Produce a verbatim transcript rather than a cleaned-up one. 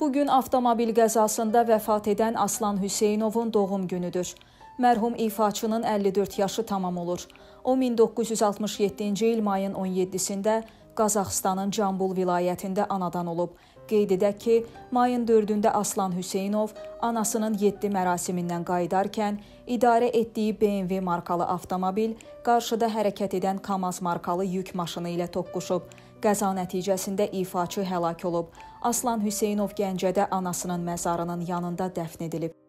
Bugün avtomobil qəzasında vəfat edən Aslan Hüseynovun doğum günüdür. Mərhum İfaçının əlli dörd yaşı tamam olur. O, min doqquz yüz altmış yeddinci il mayın on yeddisində Qazaxıstanın Cambul vilayətində anadan olub. Qeyd edək ki, mayın dördündə Aslan Hüseynov anasının yeddi mərasimindən qayıdarkən idarə etdiyi B M W markalı avtomobil qarşıda hərəkət edən Kamaz markalı yük maşını ilə toqquşub. Qəza nəticəsində İfaçı həlak olub. Aslan Hüseynov Gəncədə anasının məzarının yanında dəfn edilib.